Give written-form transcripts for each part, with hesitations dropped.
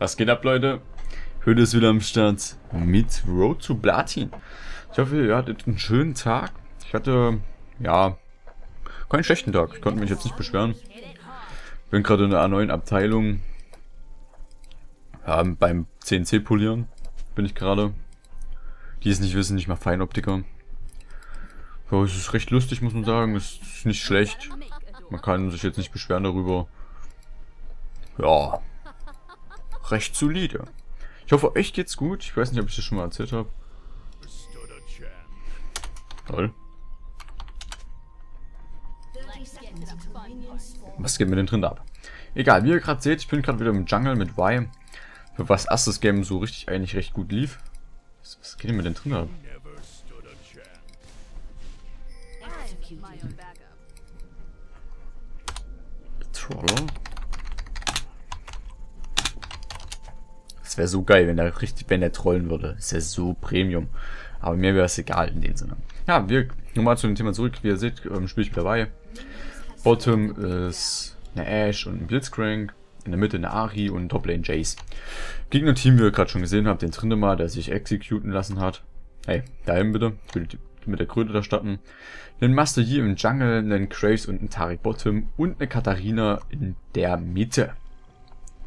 Was geht ab, Leute? Hütte ist wieder am Start mit Road to Platin. Ich hoffe, ihr hattet einen schönen Tag. Ich hatte, ja, keinen schlechten Tag. Ich konnte mich jetzt nicht beschweren. Bin gerade in einer neuen Abteilung. Ja, beim CNC-Polieren bin ich gerade. Die es nicht wissen, ich mache Feinoptiker. Ja, es ist recht lustig, muss man sagen. Es ist nicht schlecht. Man kann sich jetzt nicht beschweren darüber. Ja. Recht solide. Ich hoffe, euch geht's gut. Ich weiß nicht, ob ich das schon mal erzählt habe. Toll. Was geht mit dem Trend ab? Egal, wie ihr gerade seht, ich bin gerade wieder im Jungle mit Y. Für was erstes Game so richtig eigentlich recht gut lief. Was geht denn mit dem Trend ab? Troller. Wäre so geil, wenn er richtig, wenn er trollen würde. Ist ja so Premium. Aber mir wäre es egal in dem Sinne. Ja, wir nochmal zu dem Thema zurück. Wie ihr seht, spiele ich dabei. Bottom ist eine Ash und ein Blitzcrank. In der Mitte eine Ari und ein Top-Lane Jace. Gegner-Team, wie ihr gerade schon gesehen habt, den Trundamere, der sich executen lassen hat. Hey, dahin bitte. Mit der Kröte da starten. Den Master Yi im Jungle, einen Graves und einen Tari Bottom und eine Katharina in der Mitte.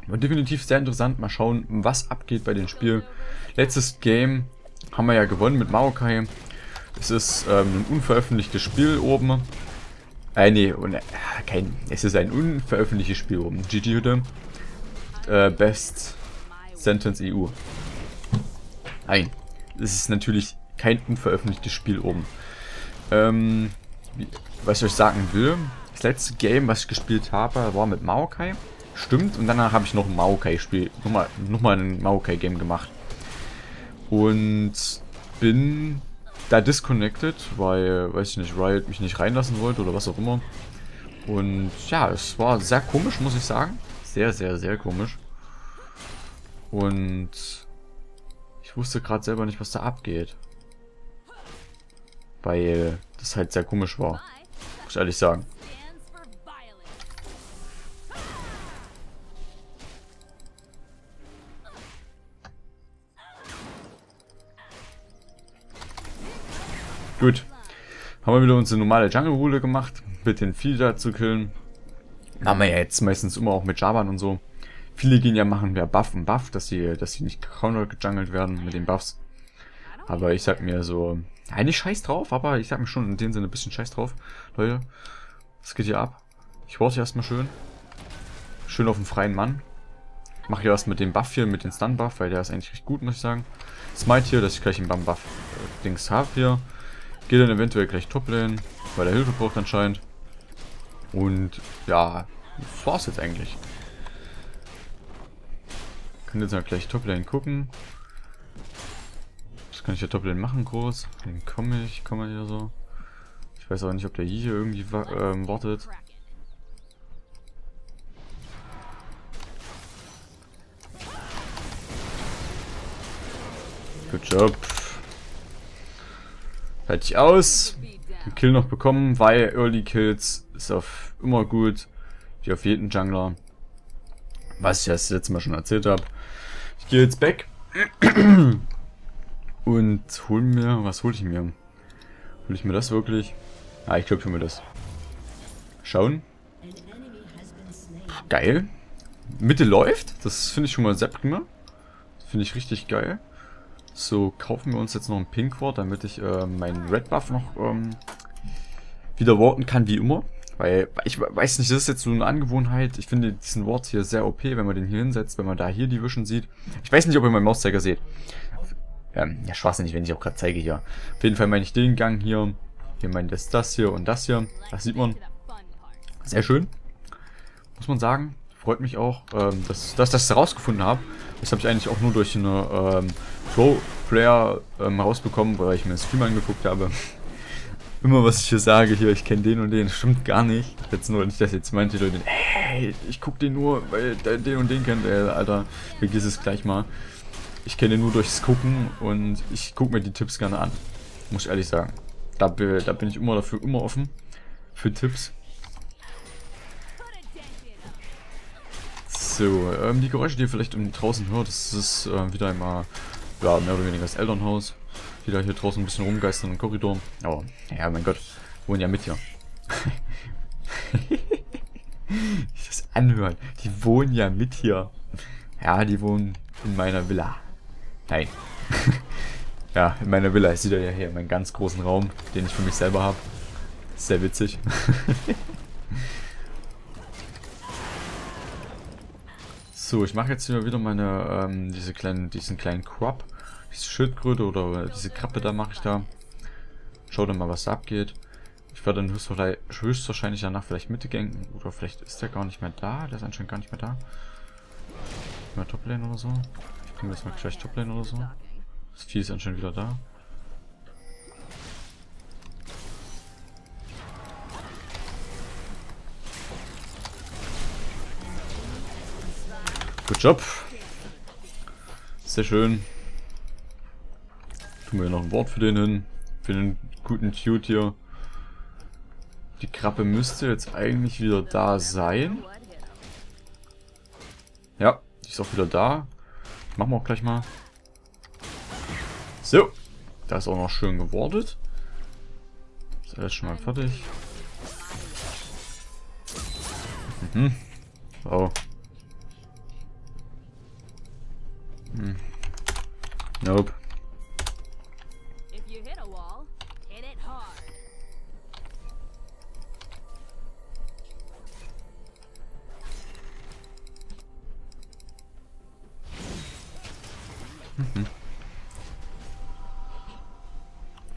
War definitiv sehr interessant. Mal schauen, was abgeht bei dem Spiel. Letztes Game haben wir ja gewonnen mit Maokai. Es ist ein unveröffentlichtes Spiel oben. Es ist ein unveröffentlichtes Spiel oben. GG Hütte. Best Sentence EU. Nein, es ist natürlich kein unveröffentlichtes Spiel oben. Was ich euch sagen will, das letzte Game, was ich gespielt habe, war mit Maokai. Stimmt, und danach habe ich noch ein Maokai-Spiel, nochmal ein Maokai-Game gemacht. Und bin da disconnected, weil, weiß ich nicht, Riot mich nicht reinlassen wollte oder was auch immer. Und ja, es war sehr komisch, muss ich sagen. Sehr, sehr, sehr komisch. Und ich wusste gerade selber nicht, was da abgeht. Weil das halt sehr komisch war, muss ich ehrlich sagen. Gut, haben wir wieder unsere normale Jungle-Rule gemacht, mit den Feeder zu killen. Haben wir ja jetzt meistens immer auch mit Javan und so. Viele gehen ja machen ja Buff und Buff, dass sie nicht counter gejungelt werden mit den Buffs. Aber ich sag mir so, eigentlich scheiß drauf, aber ich sag mir schon in dem Sinne ein bisschen scheiß drauf. Leute, was geht hier ab? Ich warte erstmal schön auf den freien Mann. Mache hier was mit dem Buff hier, mit dem Stun-Buff, weil der ist eigentlich recht gut, muss ich sagen. Smite hier, dass ich gleich einen Bam-Buff-Dings habe hier. Geht dann eventuell gleich Top-Lane, weil er Hilfe braucht anscheinend. Und ja, das war's jetzt eigentlich. Kann jetzt mal gleich Top-Lane gucken. Was kann ich ja Top-Lane machen groß? Den komme hier so. Ich weiß aber nicht, ob der hier irgendwie wartet. Good job. Fertig aus. Den Kill noch bekommen, weil Early Kills ist auf immer gut. Wie auf jeden Jungler. Was ich das letzte Mal schon erzählt habe. Ich gehe jetzt back. Und hol mir. Was hole ich mir? Hol ich mir das wirklich? Ah, ich glaube, ich hol mir das. Schauen. Geil. Mitte läuft. Das finde ich schon mal sehr prima. Finde ich richtig geil. So, kaufen wir uns jetzt noch einen Pink Ward, damit ich meinen Red Buff noch wieder warten kann, wie immer. Weil, ich weiß nicht, das ist jetzt so eine Angewohnheit. Ich finde diesen Ward hier sehr OP, wenn man den hier hinsetzt, wenn man da hier die Wischen sieht. Ich weiß nicht, ob ihr meinen Mauszeiger seht. Ja, schwachsinnig, wenn ich auch gerade zeige hier. Auf jeden Fall meine ich den Gang hier. Hier meine ich das hier und das hier. Das sieht man. Sehr schön. Muss man sagen. Freut mich auch, dass ich das herausgefunden habe. Das habe ich eigentlich auch nur durch eine Pro-Player rausbekommen, weil ich mir das Stream angeguckt habe. Immer was ich hier sage, hier, ich kenne den und den, stimmt gar nicht. Jetzt nur, wenn ich das jetzt meinte, Leute, ey, ich gucke den nur, weil der den und den kennt, ey, Alter, vergiss es gleich mal. Ich kenne den nur durchs Gucken und ich gucke mir die Tipps gerne an. Muss ich ehrlich sagen. Da bin ich immer dafür, immer offen für Tipps. So, die Geräusche, die ihr vielleicht draußen hört, das ist wieder einmal, ja, mehr oder weniger das Elternhaus, die da hier draußen ein bisschen rumgeistern im Korridor. Aber, ja, mein Gott, wohnen ja mit hier. Das anhören, die wohnen ja mit hier. Ja, die wohnen in meiner Villa. Nein. Ja, in meiner Villa. Das sieht ihr ja hier, meinen ganz großen Raum, den ich für mich selber habe. Sehr witzig. So, ich mache jetzt hier wieder meine, diesen kleinen Crop, diese Schildkröte oder diese Krabbe da mache ich da. Schaut mal, was da abgeht. Ich werde dann höchstwahrscheinlich danach vielleicht Mitte ganken. Oder vielleicht ist der gar nicht mehr da. Der ist anscheinend gar nicht mehr da. Mal Top-Lane oder so. Ich komme jetzt mal gleich Top-Lane oder so. Das Vieh ist anscheinend wieder da. Good job. Sehr schön. Tun wir noch ein Wort für den hin. Für den guten Dude hier. Die Krabbe müsste jetzt eigentlich wieder da sein. Ja, die ist auch wieder da. Machen wir auch gleich mal. So, da ist auch noch schön gewordet. Ist alles schon mal fertig. Mhm. Oh. Hm. Nope.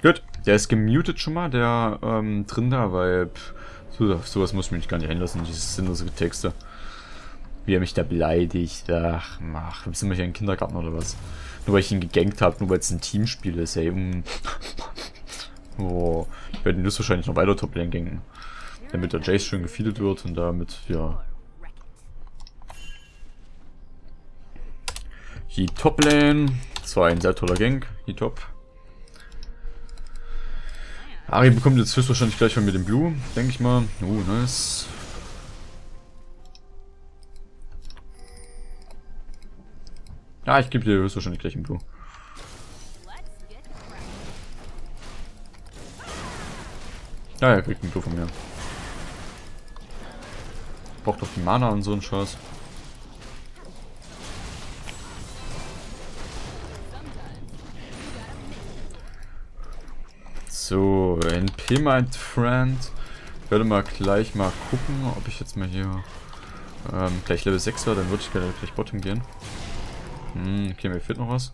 Gut, der ist gemutet schon mal, der drin da, weil auf sowas muss ich mich gar nicht einlassen, diese sinnlose Texte. Wie er mich da beleidigt, ach, sind wir hier im Kindergarten oder was? Nur weil ich ihn gegankt habe, nur weil es ein Teamspiel ist, ey. Oh, ich werde ihn höchstwahrscheinlich noch weiter Top-Lane ganken, damit der Jace schön gefeedet wird und damit, ja. Die Top-Lane, das war ein sehr toller Gank, die Top. Ari bekommt jetzt höchstwahrscheinlich gleich mal mit dem Blue, denke ich mal. Nice. Ja, ich gebe dir höchstwahrscheinlich gleich im Blue. Ja, er kriegt den Blue von mir. Braucht doch die Mana und so einen Scheiß. So, NP, mein Friend. Ich werde mal gleich mal gucken, ob ich jetzt mal hier gleich Level 6 war, dann würde ich gleich Bottom gehen. Okay, mir fehlt noch was.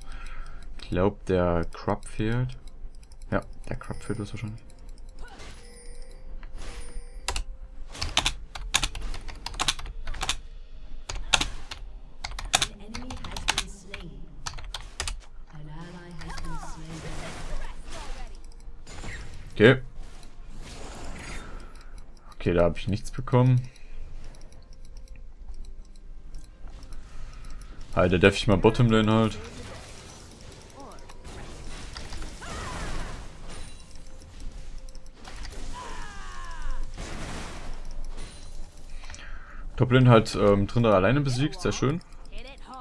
Ich glaube, der Crop fehlt. Ja, der Crop fehlt das wahrscheinlich. Okay. Okay, da habe ich nichts bekommen. Alter, darf ich mal Bottom Lane halt. Top Lane halt drin da alleine besiegt, sehr schön.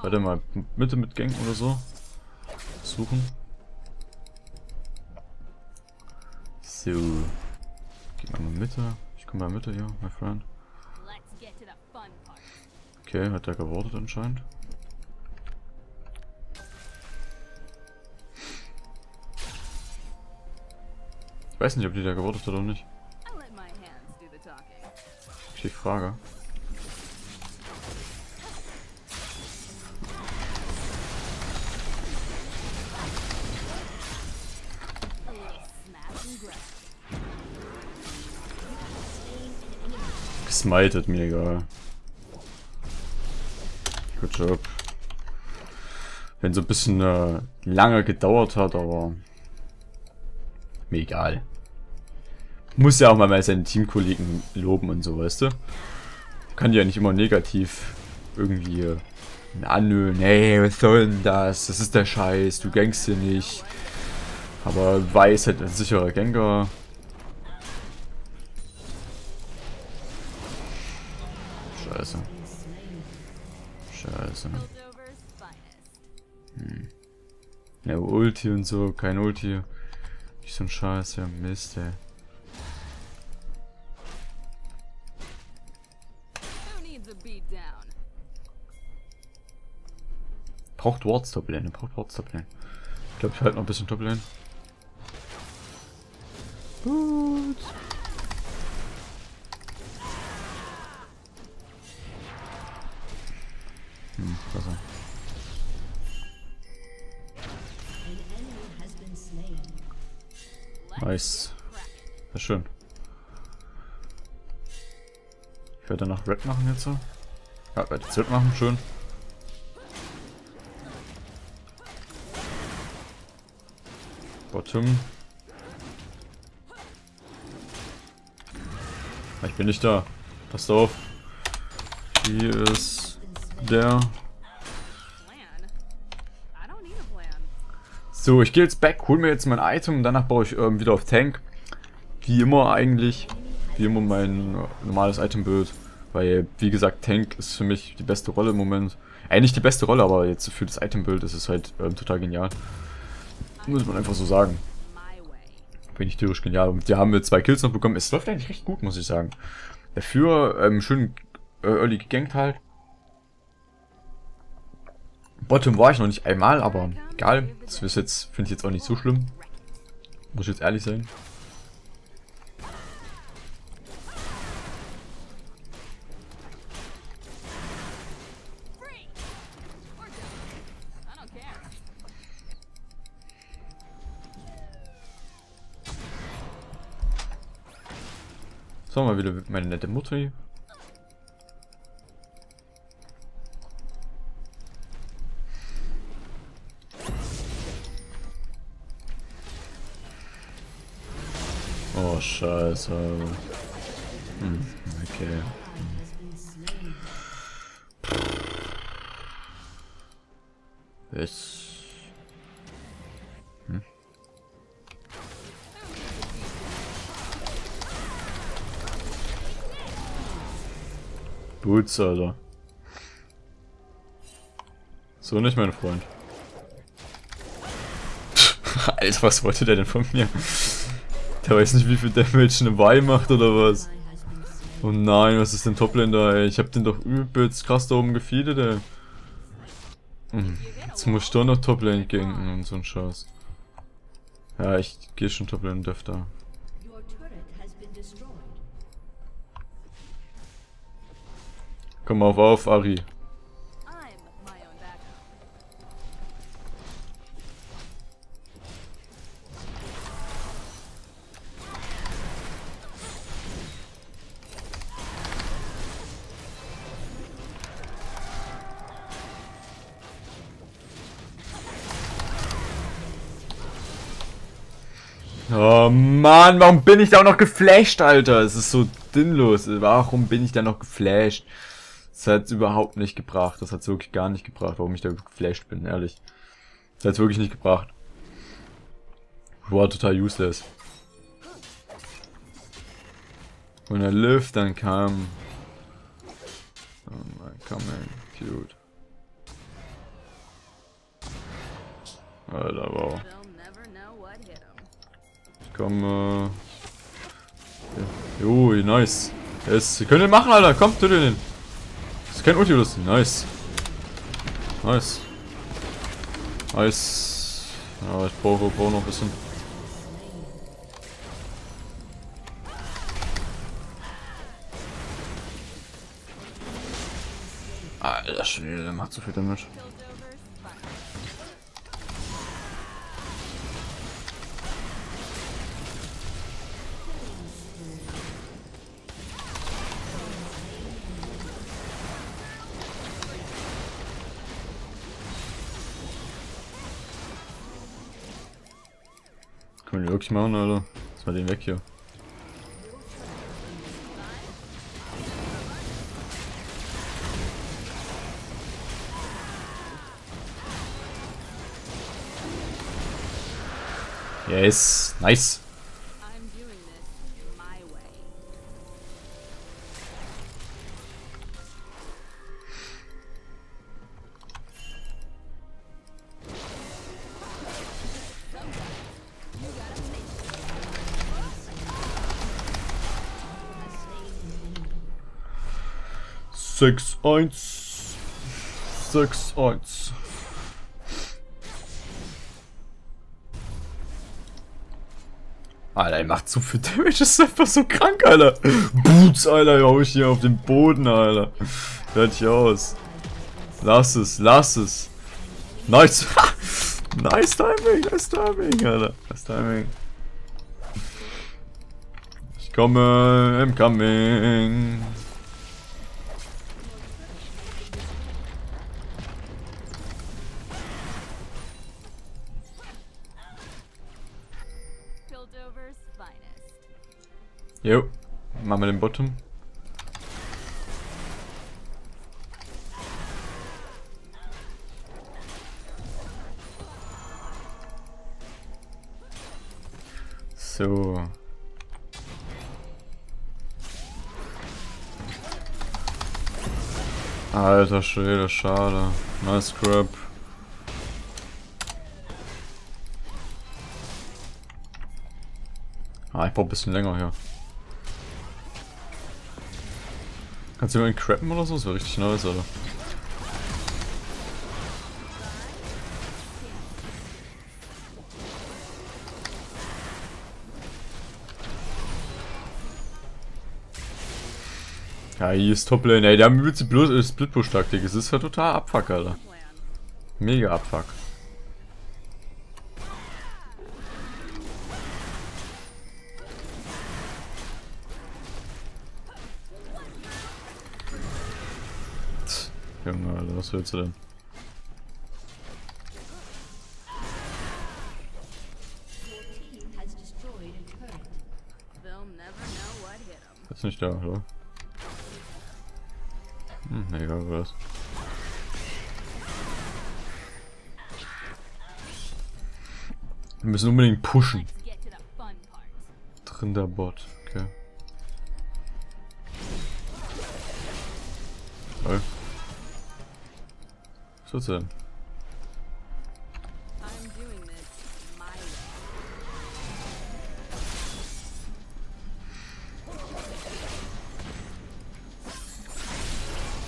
Warte mal, Mitte mit Gank oder so. Suchen. So. Gehen wir mal Mitte. Ich komme mal Mitte hier, mein Freund. Okay, hat er gewartet anscheinend. Ich weiß nicht, ob die da gewartet hat oder nicht. Die Frage. Gesmited, mir egal. Good job. Wenn so ein bisschen lange gedauert hat, aber mir egal. Muss ja auch mal seine Teamkollegen loben und so, weißt du? Kann ja nicht immer negativ irgendwie anhören. Hey, was soll denn das? Das ist der Scheiß, du gangst hier nicht. Aber weiß halt ein sicherer Ganker. Scheiße. Ja, Ulti und so, kein Ulti. Nicht so ein Scheiß, ja Mist, ey. Braucht Wards Top-Lane, braucht Wards Top-Lane. Ich glaube, ich halte noch ein bisschen Top-Lane. Gut. Wasser. Nice. Sehr schön. Ich werde danach Red machen jetzt so. Ja, werde jetzt Red machen, schön. Bottom. Ich bin nicht da. Passt auf. Hier ist der. So, ich gehe jetzt back, hol mir jetzt mein Item und danach baue ich wieder auf Tank. Wie immer eigentlich. Wie immer mein normales Itembild. Weil, wie gesagt, Tank ist für mich die beste Rolle im Moment. Nicht die beste Rolle, aber jetzt für das Itembild ist es halt total genial. Muss man einfach so sagen. Bin ich theoretisch genial. Und die haben wir 2 Kills noch bekommen. Es läuft eigentlich recht gut, muss ich sagen. Dafür schön early gegankt halt. Bottom war ich noch nicht einmal, aber egal. Das ist jetzt, finde ich jetzt auch nicht so schlimm. Muss ich jetzt ehrlich sein. So, mal wieder meine nette Mutti. Oh, Scheiße. Okay. Boots, Alter. So nicht, mein Freund. Alter, was wollte der denn von mir? Der weiß nicht, wie viel Damage eine Y macht oder was. Oh nein, was ist denn Top-Lane da, ey? Ich hab den doch übelst krass da oben gefeedet, ey. Jetzt muss ich doch noch Top-Lane ganken und so ein Scheiß. Ja, ich gehe schon Top-Lane Dev da. Komm auf, Ari. Oh Mann, warum bin ich da auch noch geflasht, Alter? Es ist so sinnlos. Warum bin ich da noch geflasht? Das hat's überhaupt nicht gebracht. Das hat's wirklich gar nicht gebracht, warum ich da geflasht bin, ehrlich. Das hat's wirklich nicht gebracht. War total useless. Und der Lift dann kam. Oh mein, come in, cute. Alter, wow. Ich komme. Jo, nice. Yes, könnt ihr machen, Alter. Komm, tötet den. Ist kein Ulti, das nice. Nice. Nice. Ja, ich brauche noch ein bisschen. Alter Schwede, der macht so viel Damage. Können wir wirklich machen, Alter. Lass mal den weg hier. Yes, nice. 6-1. 6-1. Alter, er macht so viel Damage, das ist einfach so krank, Alter. Boots, Alter, hau ich hier auf den Boden, Alter. Fertig aus. Lass es, lass es. Nice. Nice Timing, nice Timing, Alter. Nice Timing. Ich komme, I'm coming. Jo, machen wir den Bottom. So. Alter Schwede, schade. Nice Crab. Ah, ich brauche ein bisschen länger hier. Kannst du mal einen Crappen oder so? Das wäre richtig nice, Alter. Ja, hier ist Top-Lane. Ey, da haben wir bloß Split-Push-Taktik. Es ist ja total Abfuck, Alter. Mega Abfuck. Junge, Alter, was willst du denn? Ist nicht da, oder? Hm, egal was. Wir müssen unbedingt pushen. Drin der Bot, okay. Toll. So denn?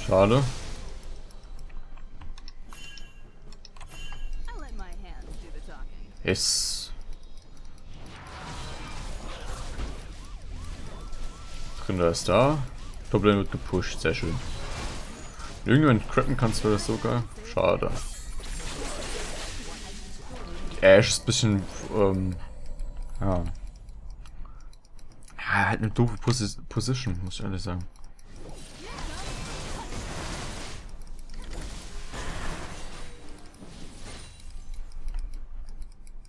Schade. Yes. Drinder ist da. Problem wird gepusht, sehr schön. Irgendwann crappen kannst du das sogar. Schade. Ash ist ein bisschen, ja. Ja, halt eine doofe Position, muss ich ehrlich sagen.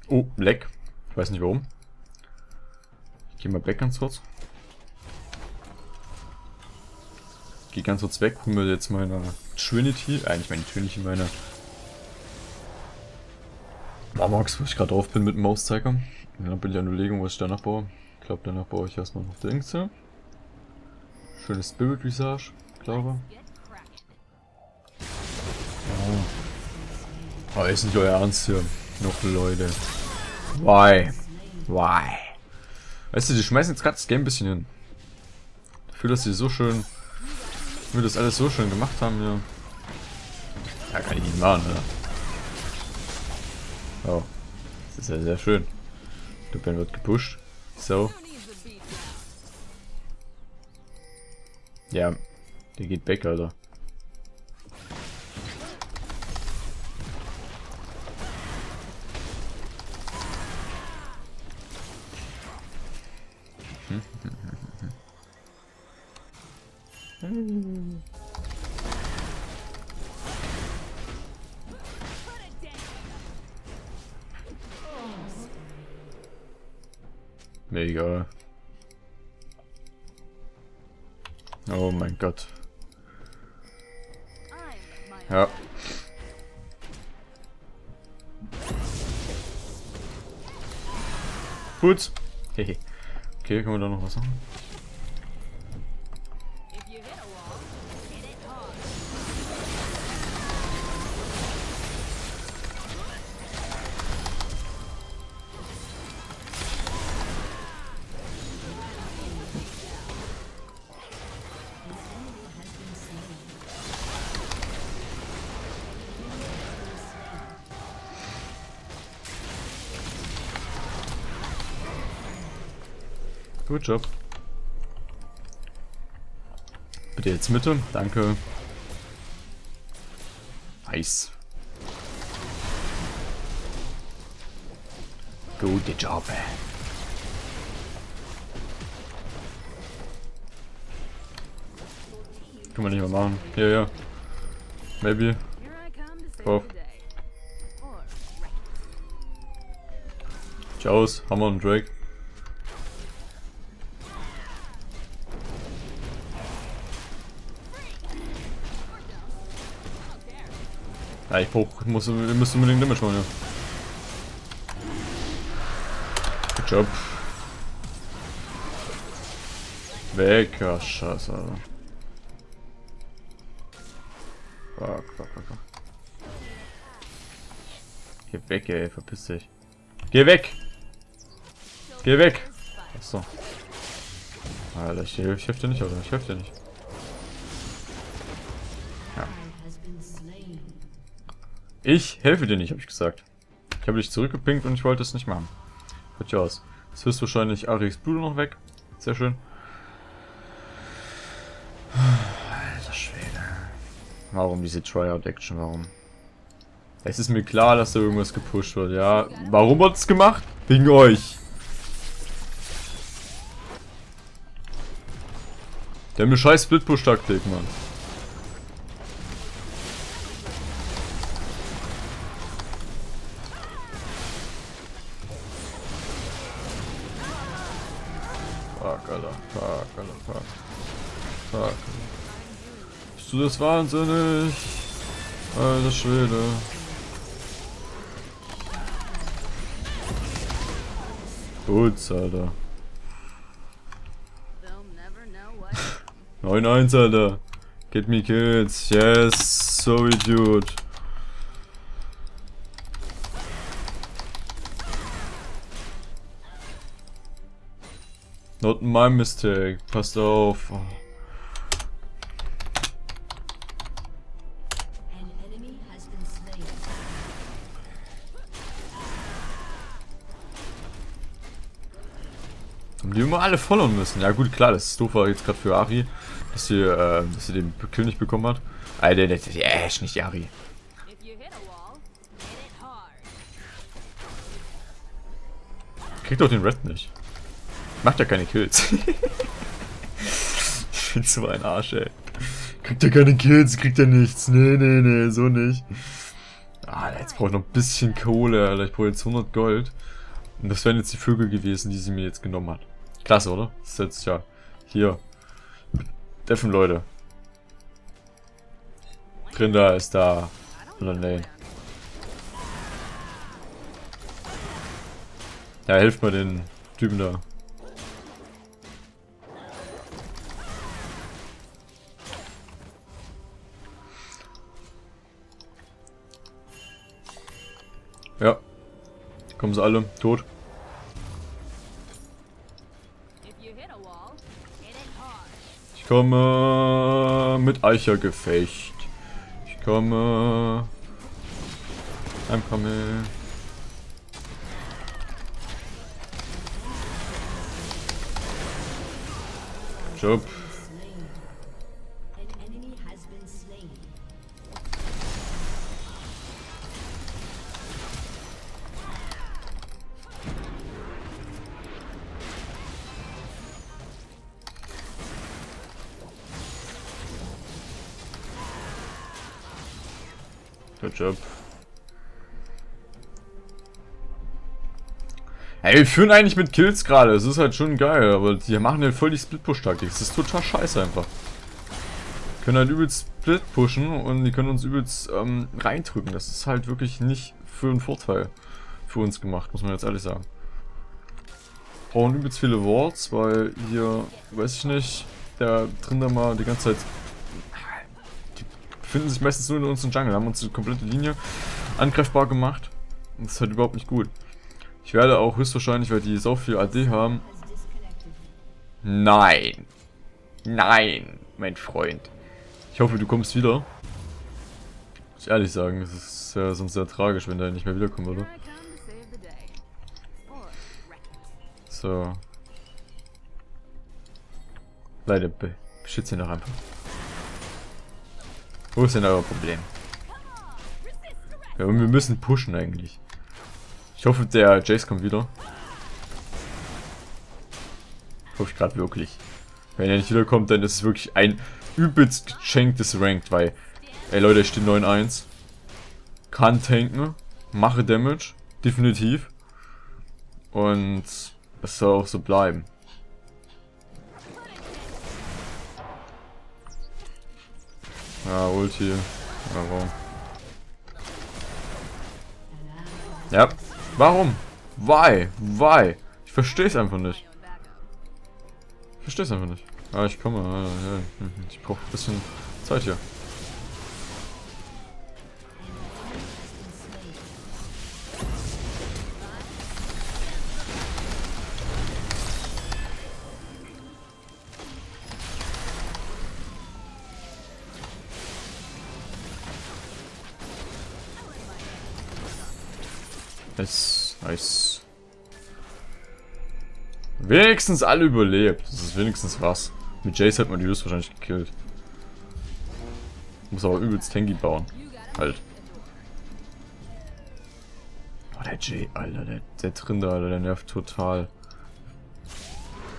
Oh, Black. Ich weiß nicht warum. Ich gehe mal Black ganz kurz. Geh ganz kurz weg, hol mir jetzt meine Trinity, eigentlich meine Trinity, meine Mamax, wo ich gerade drauf bin mit dem Mauszeiger. Dann bin ich an der Überlegung, was ich danach baue. Ich glaube, danach baue ich erstmal noch Dings hier. Schönes Spirit Visage, glaube ich. Oh. Aber ist nicht euer Ernst hier. Noch Leute. Why? Why? Weißt du, die schmeißen jetzt gerade das Game ein bisschen hin. Dafür, dass sie so schön. Wir das alles so schön gemacht haben, ja. Ja, kann ich nicht machen, oder? Oh. Das ist ja sehr schön. Dublin wird gepusht. So. Ja. Der geht weg, Alter. Egal. Oh mein Gott. Ja. Gut. Okay, können wir da noch was machen? Gut Job. Bitte jetzt Mitte. Danke. Nice. Gute Job. Können wir nicht mehr machen. Ja, ja. Maybe. Drauf. Ciao, Hammer und Drake. Ja, ich müsste unbedingt Damage machen, ja. Good job. Weg, ja, scheiße, Alter. Fuck, fuck, fuck, fuck. Geh weg, ey, verpiss dich. Geh weg! Geh weg! Achso. Alter, ich helfe dir nicht, oder? Ich helfe dir nicht. Ja. Ich helfe dir nicht, habe ich gesagt. Ich habe dich zurückgepinkt und ich wollte es nicht machen. Hört ja aus. Jetzt wirst wahrscheinlich Aris Blue noch weg. Sehr schön. Alter Schwede. Warum diese Tryout-Action? Warum? Es ist mir klar, dass da irgendwas gepusht wird, ja. Warum hat es gemacht? Wegen euch. Der mir scheiß Split-Push-Taktik, Mann. Fuck, Alter. Bist du das wahnsinnig? Alter Schwede. Gut, Alter. 9-1, Alter. Get me kills. Yes, sorry, dude. Not my mistake. Passt auf. Oh. Die immer alle followen müssen. Ja gut, klar, das ist doof jetzt gerade für Ari, dass sie den Kill nicht bekommen hat. Alter, das ist die Ash, nicht die Ari. Kriegt doch den Red nicht. Macht ja keine Kills. Ich bin so ein Arsch, ey. Kriegt ja keine Kills, kriegt ja nichts. Nee, nee, nee, so nicht. Ah, jetzt brauche ich noch ein bisschen Kohle, Alter. Ich brauche jetzt 100 Gold. Und das wären jetzt die Vögel gewesen, die sie mir jetzt genommen hat. Klasse, oder? Das ist jetzt ja hier. Deffen, Leute. Grinder ist da. Oder nee. Ja, helft mal den Typen da. Ja. Kommen sie alle tot. Ich komme mit Eichergefecht. Ich komme. I'm coming. Job. Job. Ey, wir führen eigentlich mit Kills gerade. Es ist halt schon geil, aber die machen halt voll die Split-Push-Taktik. Das ist total scheiße einfach. Wir können halt übelst Split pushen und die können uns übelst reindrücken. Das ist halt wirklich nicht für einen Vorteil für uns gemacht, muss man jetzt ehrlich sagen. Wir brauchen übelst viele Wards, weil hier, weiß ich nicht, der Trundamere die ganze Zeit. Finden sich meistens nur in unserem Jungle, haben uns die komplette Linie angreifbar gemacht. Und das ist halt überhaupt nicht gut. Ich werde auch höchstwahrscheinlich, weil die so viel AD haben. Nein. Nein, mein Freund. Ich hoffe, du kommst wieder. Muss ich ehrlich sagen, das ist ja sonst sehr tragisch, wenn der nicht mehr wiederkommt, oder? So. Leute, beschützt ihn doch einfach. Wo ist denn euer Problem? Ja, und wir müssen pushen eigentlich. Ich hoffe, der Jace kommt wieder. Hoffe ich gerade wirklich. Wenn er nicht wiederkommt, dann ist es wirklich ein übelst geschenktes Ranked, weil... Ey Leute, ich stehe 9-1. Kann tanken. Mache Damage. Definitiv. Und... es soll auch so bleiben. Ja, Ulti. Warum? Ja. Warum? Why? Why? Ich verstehe es einfach nicht. Ich verstehe es einfach nicht. Ah, ich komme. Ich brauche ein bisschen Zeit hier. Nice, nice. Wenigstens alle überlebt. Das ist wenigstens was. Mit Jace hat man die Lust wahrscheinlich gekillt. Muss aber übelst tanky bauen. Halt. Oh, der Jay, Alter. Der Trinder, Alter. Der nervt total.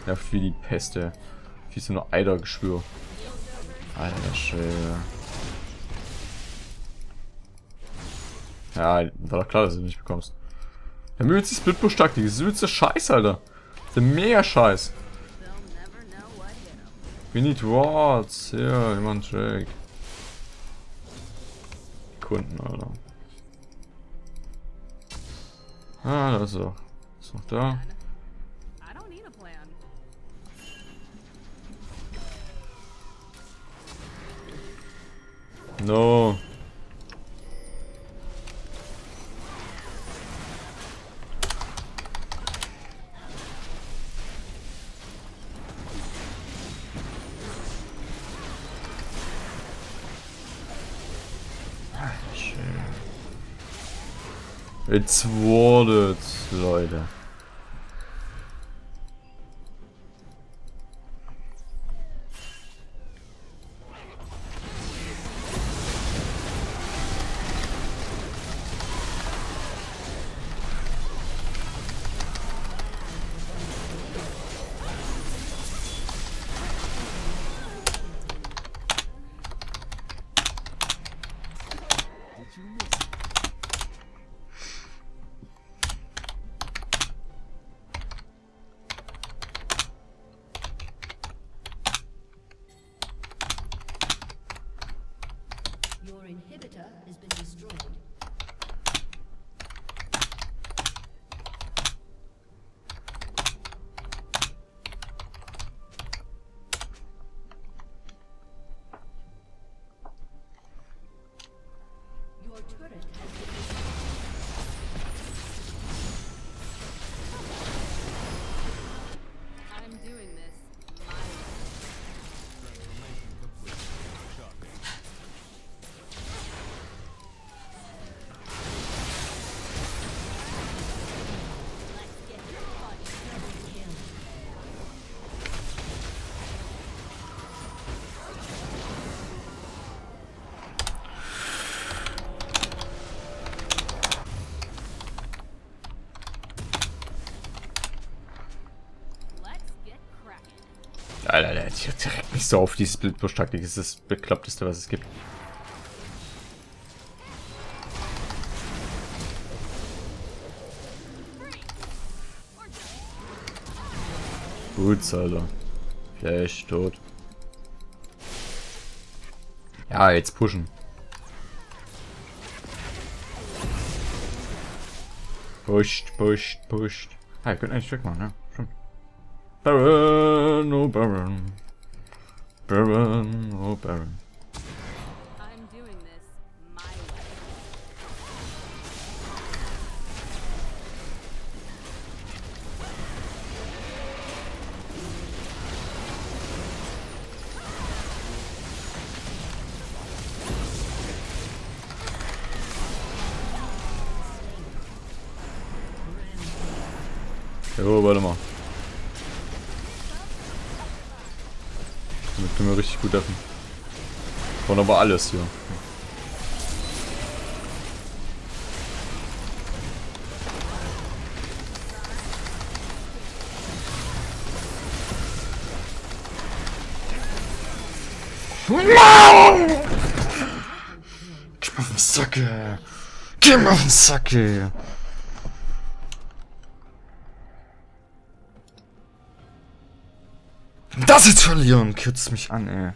Nervt wie die Pest, der. Wie so nur Eidergeschwür. Alter, der Jay. Ja, war doch klar, dass du ihn nicht bekommst. Der übelste Split-Push-Taktik, das übelste Scheiß, Alter. Der mega Scheiß. We need wards. Ja, jemand Drake. Kunden, Alter. Ah, da ist er. Ist noch da. No. It's warded, Leute. Alter, ich direkt nicht so auf die Split-Push-Taktik. Das ist das Bekloppteste, was es gibt. Gut, Alter. Flash, tot. Ja, jetzt pushen. Pusht, pusht, pusht. Ah, ihr könnt eigentlich wegmachen, ne? Stimmt. Baron, oh Baron. Baron, oh Baron. I'm doing this my way. Jo, warte mal. können wir richtig gut treffen. Wollen aber alles hier. Gib mir auf den Sack, ey. Gib mir auf den Sack, ey. Das jetzt verlieren, kürzt mich an, ey.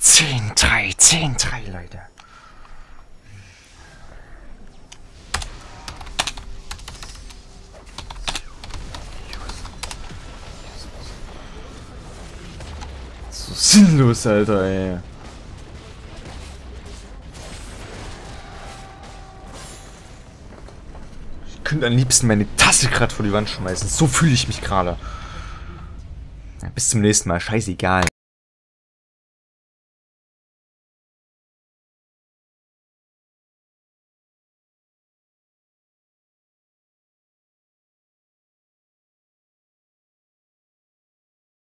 10-3, 10-3, Leute. So sinnlos, Alter, ey. Ich könnte am liebsten meine Tasse gerade vor die Wand schmeißen. So fühle ich mich gerade. Bis zum nächsten Mal. Scheißegal.